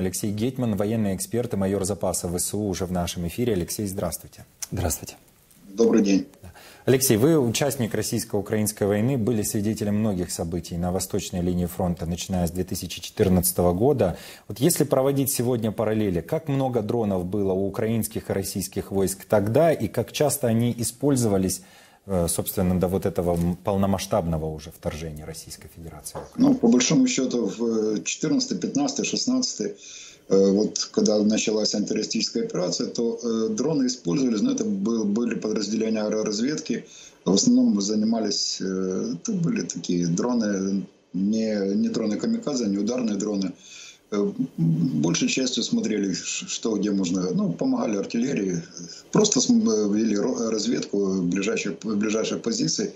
Алексей Гетьман, военный эксперт и майор запаса ВСУ, уже в нашем эфире. Алексей, здравствуйте. Здравствуйте. Добрый день. Алексей, вы участник российско-украинской войны, были свидетелем многих событий на восточной линии фронта, начиная с 2014 года. Вот если проводить сегодня параллели, как много дронов было у украинских и российских войск тогда, и как часто они использовались, собственно, до вот этого полномасштабного уже вторжения Российской Федерации? Ну, по большому счету, в 14, 15, 16, вот когда началась антитеррористическая операция, то дроны использовались, но это были подразделения аэроразведки, в основном занимались, это были такие дроны, не дроны камикадзе, не ударные дроны, большей частью смотрели, что где можно, ну, помогали артиллерии, просто вели разведку ближайших позиций.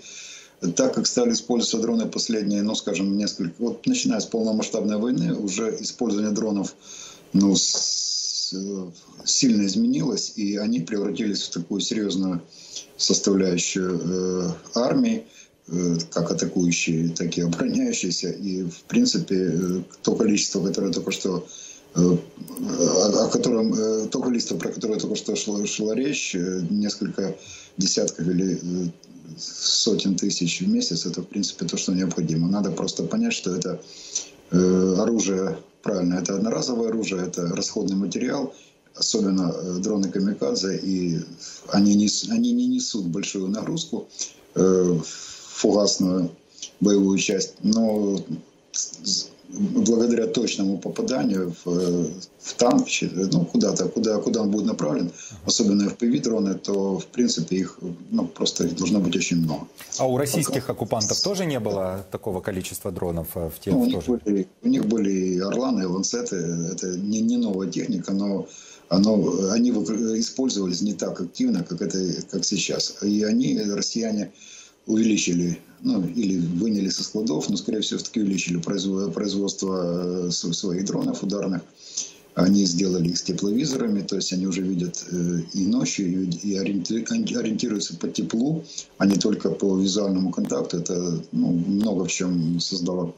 Так как стали использоваться дроны последние, ну, скажем, несколько, вот начиная с полномасштабной войны, уже использование дронов, ну, сильно изменилось, и они превратились в такую серьезную составляющую армии, как атакующие, так и обороняющиеся. И, в принципе, то количество, которое только что, про которое только что шла речь, несколько десятков или сотен тысяч в месяц, это, в принципе, то, что необходимо. Надо просто понять, что это оружие, правильно, это одноразовое оружие, это расходный материал, особенно дроны камикадзе, и они не несут большую нагрузку, фугасную боевую часть, но благодаря точному попаданию в танк, ну, куда-то, куда он будет направлен, особенно в FPV-дроны, то, в принципе, их, ну, просто их должно быть очень много. А у российских оккупантов тоже не было такого количества дронов в тех, ну, у них были и «Орланы», и «Ланцеты». Это не новая техника, но они использовались не так активно, как сейчас. И они, россияне, увеличили, ну, или выняли со складов, но, скорее всего, все-таки увеличили производство своих дронов ударных. Они сделали их с тепловизорами, то есть они уже видят и ночью, и ориентируются по теплу, а не только по визуальному контакту. Это, ну, много в чем создало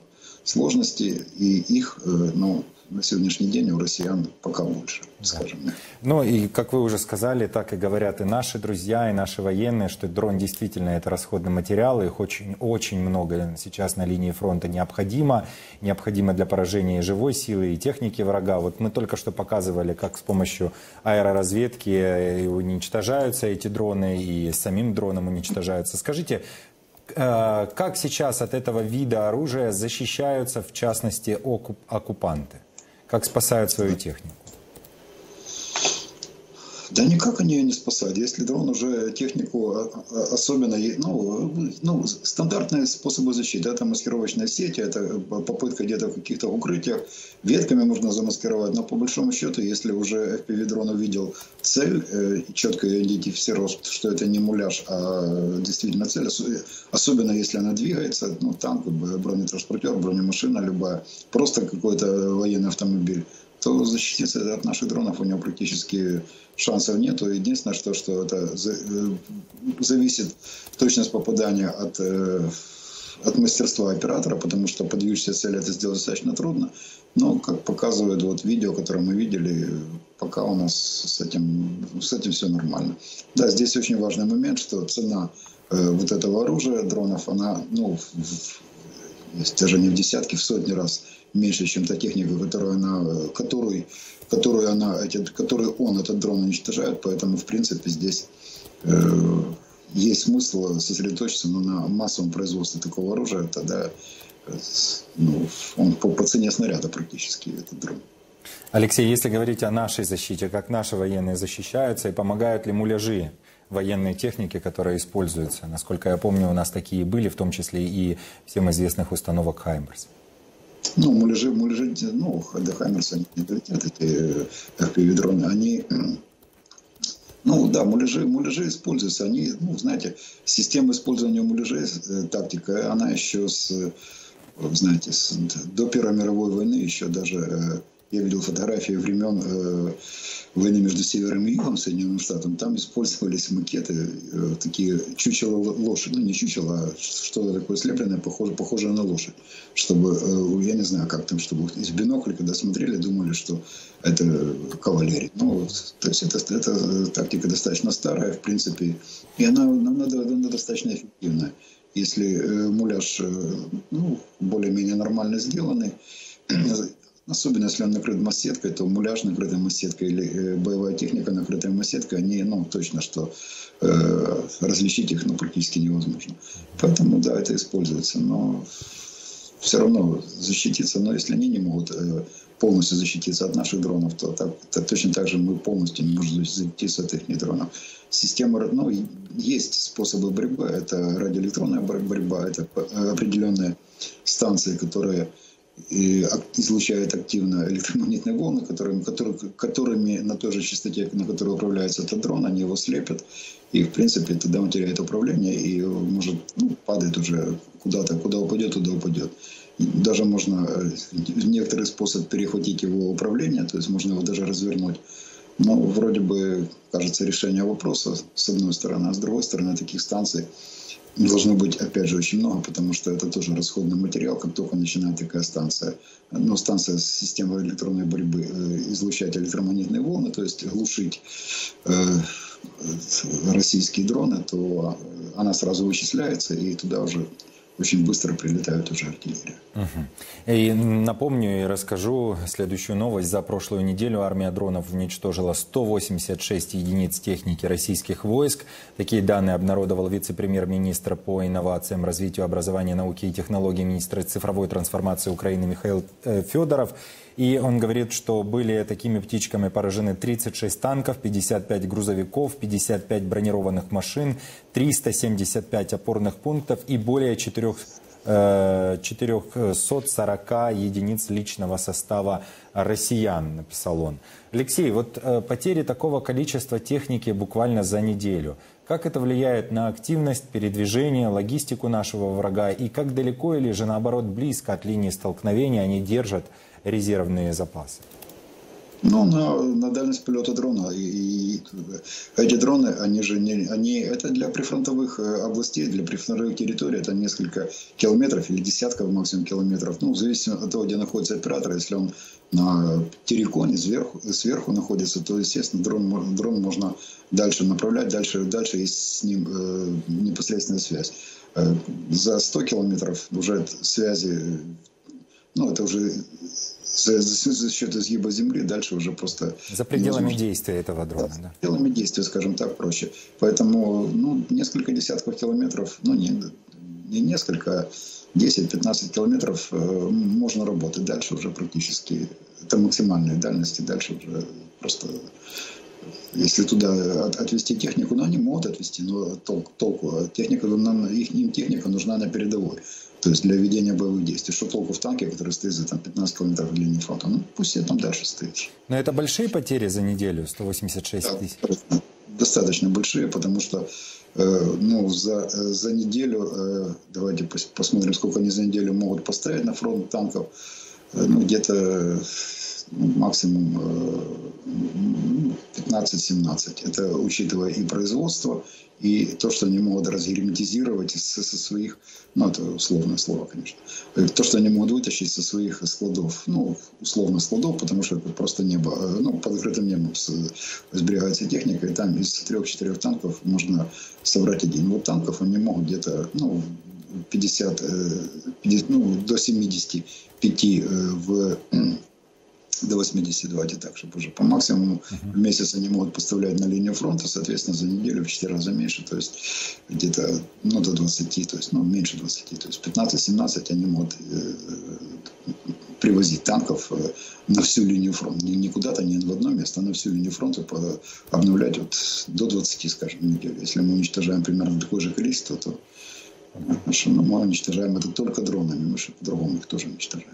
сложности, и их, ну, на сегодняшний день у россиян пока больше, скажем. Да. Ну и, как вы уже сказали, так и говорят и наши друзья, и наши военные, что дрон действительно это расходный материал, их очень много сейчас на линии фронта необходимо для поражения живой силы и техники врага. Вот мы только что показывали, как с помощью аэроразведки уничтожаются эти дроны, и самим дроном уничтожаются. Скажите, как сейчас от этого вида оружия защищаются, в частности, оккупанты? Как спасают свою технику? Да никак они ее не спасают. Если дрон уже технику, особенно, ну, стандартные способы защиты. Это маскировочная сеть, это попытка где-то в каких-то укрытиях. Ветками можно замаскировать, но по большому счету, если уже FPV-дрон увидел цель, четко идентифицировал, что это не муляж, а действительно цель, особенно если она двигается, ну, танк, бронетранспортер, бронемашина любая, просто какой-то военный автомобиль, то защититься от наших дронов у него практически шансов нет. Единственное, что это зависит точность попадания от мастерства оператора, потому что под движущейся цель это сделать достаточно трудно. Но, как показывает вот видео, которое мы видели, пока у нас с этим все нормально. Да, здесь очень важный момент, что цена вот этого оружия, дронов, она, ну, даже не в десятки, в сотни раз меньше, чем та техника, которую этот дрон уничтожает. Поэтому, в принципе, здесь есть смысл сосредоточиться на массовом производстве такого оружия. Тогда, ну, он по цене снаряда практически, этот дрон. Алексей, если говорить о нашей защите, как наши военные защищаются и помогают ли муляжи военной техники, которая используется? Насколько я помню, у нас такие были, в том числе и всем известных установок «Хаймарс». Ну, муляжи, ну, до «Хаймерса» не долетят эти FPV-дроны, они, ну, да, муляжи используются, они, ну, знаете, система использования муляжей, тактика, она еще, знаете, до Первой мировой войны еще даже Я видел фотографии времен войны между Севером и Югом, Соединенным Штатом. Там использовались макеты, такие чучела лошади. Ну, не чучела, а что-то такое слепленное, похожее на лошадь. Чтобы, я не знаю, как там, чтобы из бинокля, когда смотрели, думали, что это кавалерия. Ну, то есть эта тактика достаточно старая, в принципе. И она достаточно эффективная. Если муляж ну, более-менее нормально сделанный, особенно если он накрыт массеткой, то муляж, накрытая массетка или боевая техника, накрытая массетка, они, ну, точно, что различить их, ну, практически невозможно. Поэтому, да, это используется, но все равно защититься, но если они не могут полностью защититься от наших дронов, то точно так же мы полностью не можем защититься от их дронов. Система, ну, есть способы борьбы, это радиоэлектронная борьба, это определенные станции, которые излучают активно электромагнитные волны, которыми на той же частоте, на которой управляется этот дрон, они его слепят. И, в принципе, тогда он теряет управление и может, ну, падает уже куда-то, куда упадет, туда упадет. Даже можно некоторый способ перехватить его управление, то есть можно его даже развернуть. Но вроде бы, кажется, решение вопроса с одной стороны, а с другой стороны таких станций должно быть, опять же, очень много, потому что это тоже расходный материал, как только начинает такая станция. Но станция с системой электронной борьбы излучать электромагнитные волны, то есть глушить российские дроны, то она сразу вычисляется, и туда уже очень быстро прилетают уже артиллерия. Угу. И напомню и расскажу следующую новость. За прошлую неделю армия дронов уничтожила 186 единиц техники российских войск. Такие данные обнародовал вице-премьер-министр по инновациям, развитию, образования, науке и технологии, министр цифровой трансформации Украины Михаил Федоров. И он говорит, что были такими птичками поражены 36 танков, 55 грузовиков, 55 бронированных машин, 375 опорных пунктов и более 440 единиц личного состава россиян, написал он. Алексей, вот потери такого количества техники буквально за неделю. Как это влияет на активность, передвижение, логистику нашего врага? И как далеко или же наоборот близко от линии столкновения они держат резервные запасы? Ну, на дальность полета дрона. И эти дроны, они же не... это для прифронтовых областей, для прифронтовых территорий. Это несколько километров или десятков максимум километров. Ну, в зависимости от того, где находится оператор. Если он на терриконе, сверху находится, то, естественно, дрон можно дальше направлять, дальше и с ним непосредственная связь. За 100 километров уже связи... Ну, это уже... За счет изгиба земли дальше уже просто... За пределами действия этого дрона. Да, за пределами действия, скажем так, проще. Поэтому, ну, несколько десятков километров, ну, не несколько, 10-15 километров можно работать. Дальше уже практически, это максимальные дальности, дальше уже просто... Если туда отвести технику, ну, они могут отвести, но толку. Техника нужна на передовой. То есть для ведения боевых действий. Что толку в танке, который стоит за там, 15 километров в длине фронта? Ну, пусть я там дальше стоишь. Но это большие потери за неделю, 186 тысяч? Да, достаточно большие, потому что ну, за неделю, давайте посмотрим, сколько они за неделю могут поставить на фронт танков. Ну, где-то максимум 15-17. Это учитывая и производство, и то, что они могут разгерметизировать со своих, ну это условное слово, конечно, то, что они могут вытащить со своих складов, ну условно складов, потому что это просто небо, ну под открытым небом сберегается техника, и там из 3-4 танков можно собрать один. Вот танков они могут где-то, ну, 50, ну, до 75 до 80, давайте так, чтобы уже по максимуму в месяц они могут поставлять на линию фронта, соответственно, за неделю в 4 раза меньше, то есть где-то, ну, до 20, то есть, ну, меньше 20, то есть 15-17 они могут привозить танков на всю линию фронта, не куда-то, не в одно место, а на всю линию фронта обновлять вот до 20, скажем, в неделю. Если мы уничтожаем примерно такое же количество, то, потому что мы уничтожаем это только дронами, мы же по-другому их тоже уничтожаем.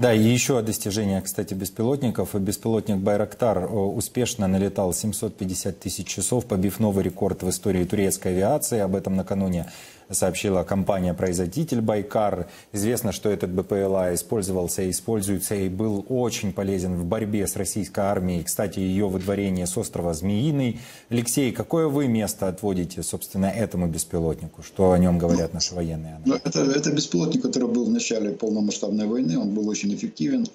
Да, и еще о достижениях, кстати, беспилотников. Беспилотник «Байрактар» успешно налетал 750 тысяч часов, побив новый рекорд в истории турецкой авиации. Об этом накануне сообщила компания-производитель «Байкар». Известно, что этот БПЛА использовался, используется и был очень полезен в борьбе с российской армией. Кстати, ее выдворение с острова Змеиный. Алексей, какое вы место отводите, собственно, этому беспилотнику? Что о нем говорят наши военные? Это беспилотник, который был в начале полномасштабной войны. Он был очень эффективен.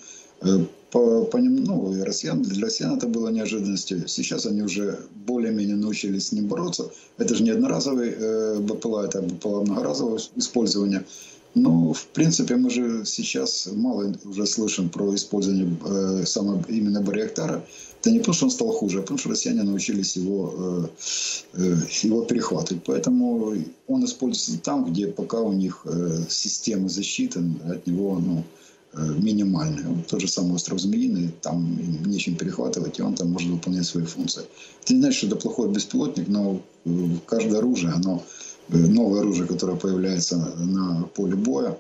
Для россиян это было неожиданностью. Сейчас они уже более-менее научились с ним бороться. Это же не одноразовый БПЛА, это БПЛА многоразового использования. Но, в принципе, мы же сейчас мало уже слышим про использование именно Байрактара. Это не потому, что он стал хуже, а потому, что россияне научились его перехватывать. Поэтому он используется там, где пока у них система защиты от него... минимальный. Тот же самый остров Змеиный, там нечем перехватывать, и он там может выполнять свои функции. Это не значит, что это плохой беспилотник, но каждое оружие, новое оружие, которое появляется на поле боя,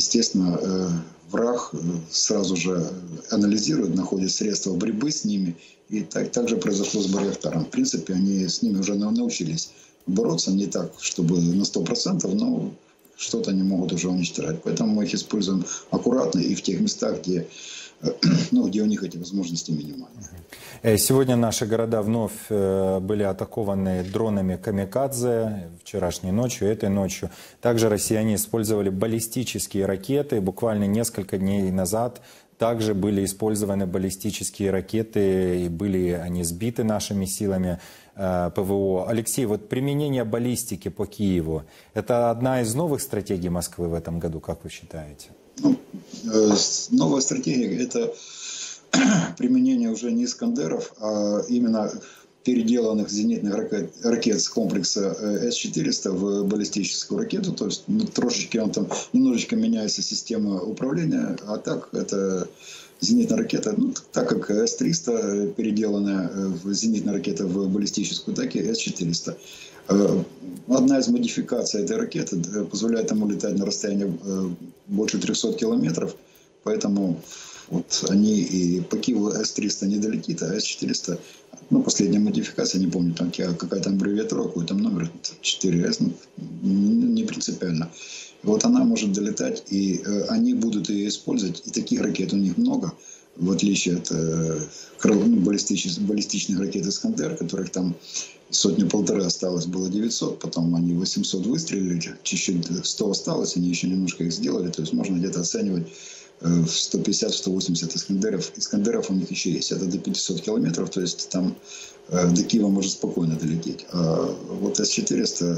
естественно, враг сразу же анализирует, находит средства борьбы с ними, и так же произошло с Байрактаром. В принципе, они с ними уже научились бороться, не так, чтобы на 100%, но что-то они могут уже уничтожать. Поэтому мы их используем аккуратно и в тех местах, где у них эти возможности минимальны. Сегодня наши города вновь были атакованы дронами камикадзе вчерашней ночью, этой ночью. Также россияне использовали баллистические ракеты. Буквально несколько дней назад также были использованы баллистические ракеты, и были они сбиты нашими силами ПВО. Алексей, вот применение баллистики по Киеву, это одна из новых стратегий Москвы в этом году, как вы считаете? Новая стратегия – это применение уже не «Искандеров», а именно переделанных зенитных ракет с комплекса С-400 в баллистическую ракету. То есть трошечки он там, немножечко меняется система управления, а так это зенитная ракета, так как С-300 переделанная зенитная ракета в баллистическую, так и С-400. Одна из модификаций этой ракеты позволяет ему летать на расстоянии больше 300 километров, поэтому вот они и по Киеву С-300 не долетит, а С-400, последняя модификация, не помню, там какая там аббревиатура, какой там номер, 4С, не принципиально. Вот она может долетать, и они будут ее использовать, и таких ракет у них много, в отличие от баллистичных ракет «Искандер», которых там сотни-полторы осталось, было 900, потом они 800 выстрелили, чуть-чуть 100 осталось, они еще немножко их сделали, то есть можно где-то оценивать 150-180 «Искандеров». «Искандеров» у них еще есть, это до 500 километров, то есть там до Киева может спокойно долететь. А вот С-400,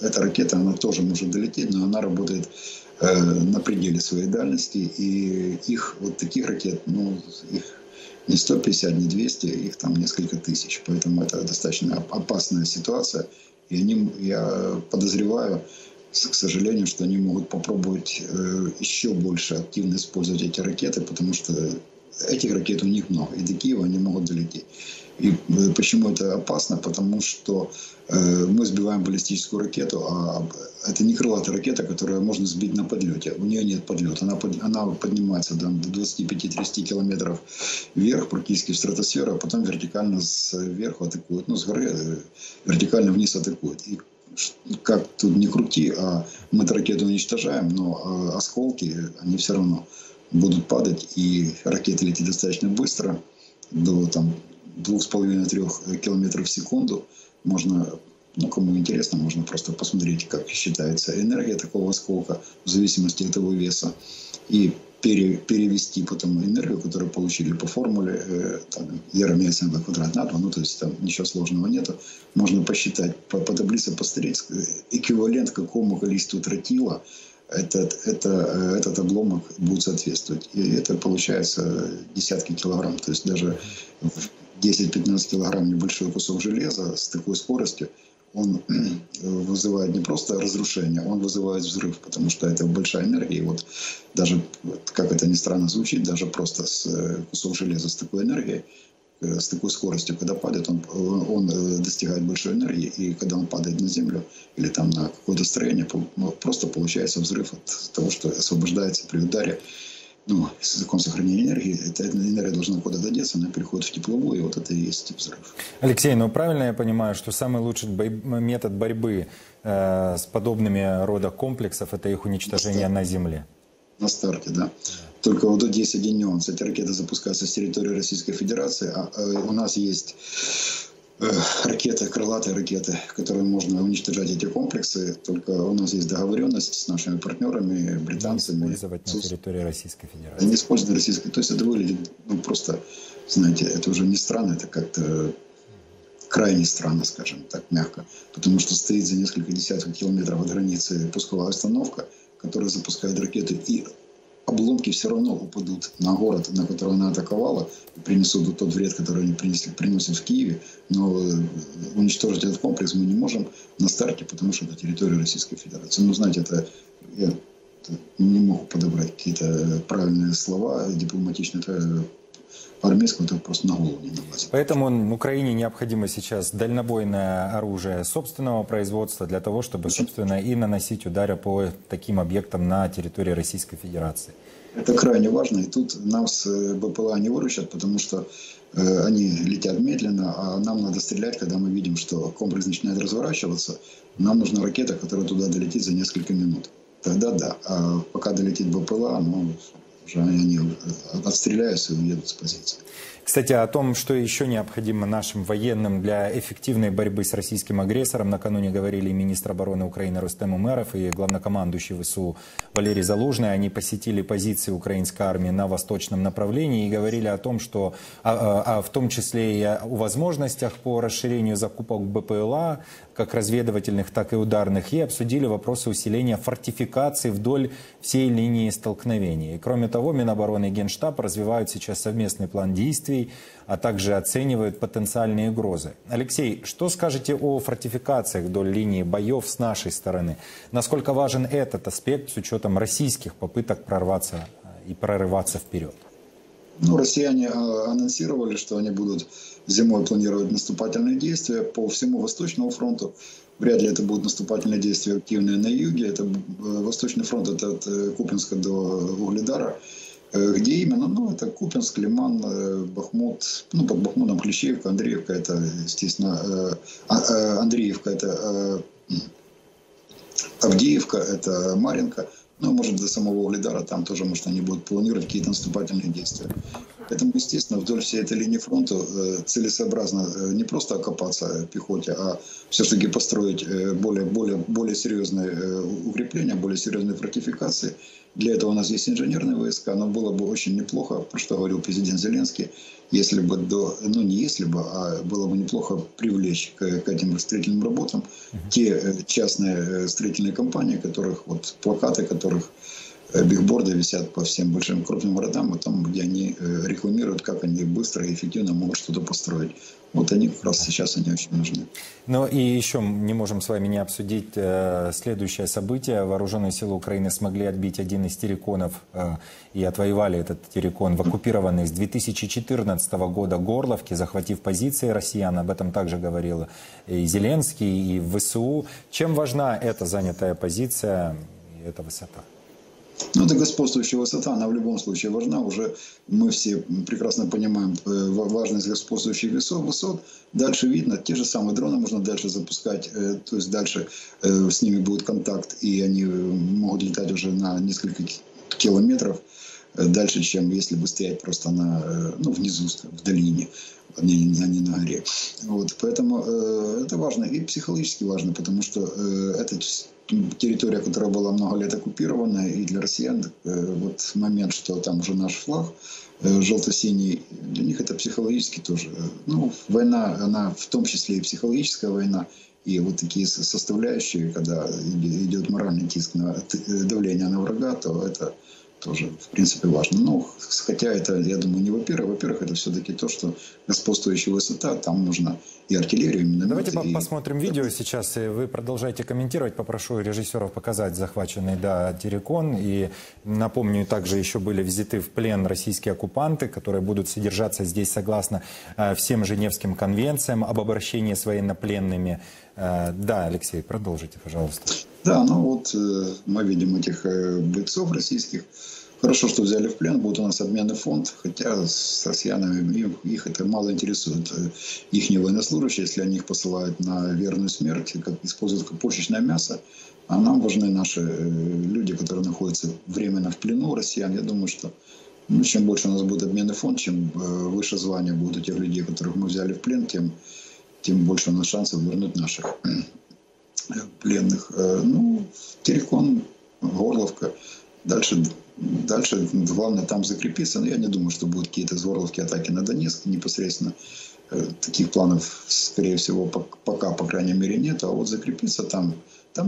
эта ракета, она тоже может долететь, но она работает на пределе своей дальности, и их, вот таких ракет, их не 150, не 200, их там несколько тысяч, поэтому это достаточно опасная ситуация, и они, я подозреваю, к сожалению, что они могут попробовать еще больше активно использовать эти ракеты, потому что этих ракет у них много, и до Киева они могут долететь. И почему это опасно? Потому что мы сбиваем баллистическую ракету, а это не крылатая ракета, которую можно сбить на подлете. У нее нет подлета. Она поднимается до 25-30 километров вверх, практически в стратосферу, а потом вертикально сверху атакует, с горы вертикально вниз атакует. И как тут не крути, мы-то ракету уничтожаем, но осколки, они все равно будут падать, и ракеты летят достаточно быстро, до 2,5-3 километров в секунду. Можно, кому интересно, можно просто посмотреть, как считается энергия такого осколка в зависимости от его веса, и перевести потом энергию, которую получили по формуле E равняется mv²на 2, то есть там ничего сложного нету. Можно посчитать, по таблице посмотреть, эквивалент какому количеству тротила этот обломок будет соответствовать. И это получается десятки килограмм, то есть даже 10-15 килограмм небольшой кусок железа с такой скоростью, он вызывает не просто разрушение, он вызывает взрыв, потому что это большая энергия. И вот даже, как это ни странно звучит, даже просто кусок железа с такой энергией с такой скоростью, когда падает, он достигает большой энергии, и когда он падает на землю или там на какое-то строение, просто получается взрыв от того, что освобождается при ударе. Ну, с законом сохранения энергии, эта энергия должна куда-то деться, она переходит в тепловую, и вот это и есть взрыв. Алексей, ну правильно я понимаю, что самый лучший метод борьбы с подобными родами комплексов — это их уничтожение на земле? На старте, да. Только вот тут есть один нюанс. Эти ракеты запускаются с территории Российской Федерации, а у нас есть ракеты, крылатые ракеты, которые можно уничтожать эти комплексы. Только у нас есть договоренность с нашими партнерами, британцами. Не использовать на территории Российской Федерации. Не использовать российской. То есть это выглядит, ну, просто, знаете, это уже не странно, это как-то крайне странно, скажем так, мягко. Потому что стоит за несколько десятков километров от границы пусковая установка, которая запускает ракеты, и обломки все равно упадут на город, на который она атаковала, принесут тот вред, который они приносят в Киеве, но уничтожить этот комплекс мы не можем на старте, потому что это территория Российской Федерации. Ну, знаете, это я не могу подобрать какие-то правильные слова, дипломатичные, армейского, это просто на голову не налазит. Поэтому Украине необходимо сейчас дальнобойное оружие собственного производства для того, чтобы, собственно, и наносить удары по таким объектам на территории Российской Федерации. Это крайне важно, и тут нам с БПЛА не выручат, потому что они летят медленно, а нам надо стрелять, когда мы видим, что комплекс начинает разворачиваться. Нам нужна ракета, которая туда долетит за несколько минут. Тогда да, а пока долетит БПЛА, ну, они отстреляются и уедут с позиции. Кстати, о том, что еще необходимо нашим военным для эффективной борьбы с российским агрессором, накануне говорили министр обороны Украины Рустем Умеров и главнокомандующий ВСУ Валерий Залужный. Они посетили позиции украинской армии на восточном направлении и говорили о том, что, в том числе и о возможностях по расширению закупок БПЛА, как разведывательных, так и ударных, и обсудили вопросы усиления фортификации вдоль всей линии столкновений. И кроме того, Минобороны и Генштаб развивают сейчас совместный план действий, а также оценивают потенциальные угрозы. Алексей, что скажете о фортификациях вдоль линии боев с нашей стороны? Насколько важен этот аспект с учетом российских попыток прорваться и прорываться вперед? Ну, россияне анонсировали, что они будут зимой планировать наступательные действия по всему Восточному фронту. Вряд ли это будут наступательные действия активные на юге. Это Восточный фронт, это от Купинска до Угледара. Где именно? Ну, это Купинск, Лиман, Бахмут, ну, под Бахмутом Клещевка, Андреевка, это, естественно, Андреевка, это Авдеевка, это Маренко, ну, может, до самого Угледара, там тоже, может, они будут планировать какие-то наступательные действия. Поэтому, естественно, вдоль всей этой линии фронта целесообразно не просто окопаться пехоте, а все-таки построить более серьезные укрепления, более серьезные фортификации. Для этого у нас есть инженерные войска, но было бы очень неплохо, про что говорил президент Зеленский, если бы ну не если бы, а было бы неплохо привлечь к этим строительным работам те частные строительные компании, которых вот плакаты, которых бигборды висят по всем большим крупным городам, и там, где они рекламируют, как они быстро и эффективно могут что-то построить. Вот они как раз сейчас, они очень нужны. Ну и еще не можем с вами не обсудить следующее событие. Вооруженные силы Украины смогли отбить один из терриконов и отвоевали этот террикон в оккупированной с 2014 года Горловке, захватив позиции россиян. Об этом также говорил и Зеленский, и ВСУ. Чем важна эта занятая позиция и эта высота? Ну, это господствующая высота, она в любом случае важна. Уже мы все прекрасно понимаем важность господствующих высот. Дальше видно, те же самые дроны можно дальше запускать, то есть дальше с ними будет контакт, и они могут летать уже на несколько километров дальше, чем если бы стоять просто на, ну, внизу, в долине, не на горе. Вот, поэтому это важно и психологически важно, потому что это территория, которая была много лет оккупирована, и для россиян вот момент, что там уже наш флаг желто-синий, для них это психологически тоже. Ну, война, она в том числе и психологическая война, и вот такие составляющие, когда идет моральный тиск, давление на врага, то это тоже, в принципе, важно. Но, хотя это, я думаю, не во-первых. Во-первых, это все-таки то, что господствующая высота, там нужно и артиллерию, и минометы. Давайте посмотрим видео сейчас, и вы продолжаете комментировать. Попрошу режиссеров показать захваченный, да, террикон. И напомню, также еще были взяты в плен российские оккупанты, которые будут содержаться здесь согласно всем Женевским конвенциям об обращении с военнопленными. Да, Алексей, продолжите, пожалуйста. Да, ну вот мы видим этих бойцов российских. Хорошо, что взяли в плен, будет у нас обменный фонд, хотя с россиянами их это мало интересует. Их не военнослужащие, если они их посылают на верную смерть, как используют почечное мясо, а нам важны наши люди, которые находятся временно в плену россиян. Я думаю, что чем больше у нас будет обменный фонд, чем выше звание будут у тех людей, которых мы взяли в плен, тем больше у нас шансов вернуть наших пленных. Ну, Терекон, Горловка. Дальше главное там закрепиться. Но я не думаю, что будут какие-то из Горловки атаки на Донецк непосредственно. Таких планов, скорее всего, пока, по крайней мере, нет. А вот закрепиться там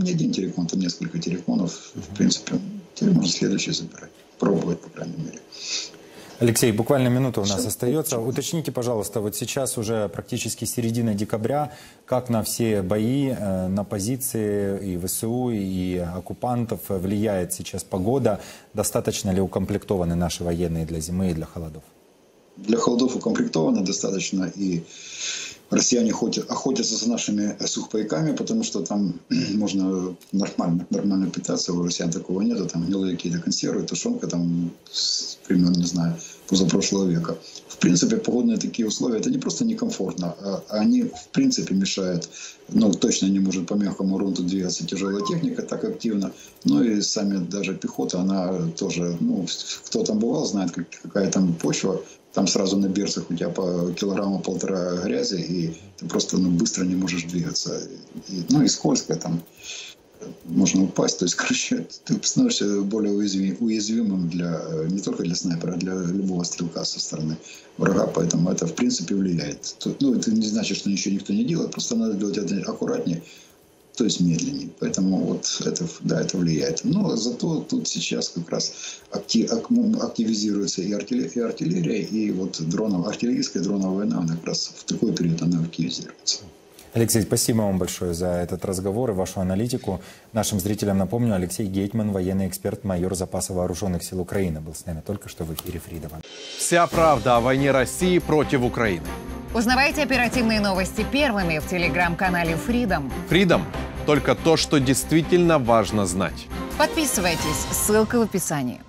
не один терекон, там несколько тереконов. В принципе, теперь можно следующий забирать. Пробовать, по крайней мере. Алексей, буквально минута у нас остается. Уточните, пожалуйста, вот сейчас уже практически середина декабря, как на все бои, на позиции и ВСУ, и оккупантов влияет сейчас погода? Достаточно ли укомплектованы наши военные для зимы и для холодов? Для холодов укомплектованы достаточно, и россияне охотятся за нашими сухпайками, потому что там можно нормально питаться, у россиян такого нету, там гнилые какие-то консервы, тушенка там примерно, не знаю, позапрошлого века. В принципе, погодные такие условия, это не просто некомфортно, а они в принципе мешают, ну точно не может по мягкому грунту двигаться тяжелая техника так активно, ну и сами даже пехота, она тоже, ну кто там бывал, знает, какая там почва. Там сразу на берцах у тебя по килограмму-полтора грязи, и ты просто быстро не можешь двигаться. И скользко, там можно упасть. То есть, короче, ты становишься более уязвимым не только для снайпера, а для любого стрелка со стороны врага. Поэтому это, в принципе, влияет. Ну, это не значит, что ничего никто не делает, просто надо делать это аккуратнее, то есть медленнее. Поэтому вот это, да, это влияет. Но зато тут сейчас как раз активизируется и артиллерия, и вот артиллерийская дроновая война, она как раз в такой период она активизируется. Алексей, спасибо вам большое за этот разговор и вашу аналитику. Нашим зрителям напомню, Алексей Гетьман, военный эксперт, майор запаса вооруженных сил Украины, был с нами только что в эфире Freedom. Вся правда о войне России против Украины. Узнавайте оперативные новости первыми в телеграм-канале Freedom. Freedom – только то, что действительно важно знать. Подписывайтесь, ссылка в описании.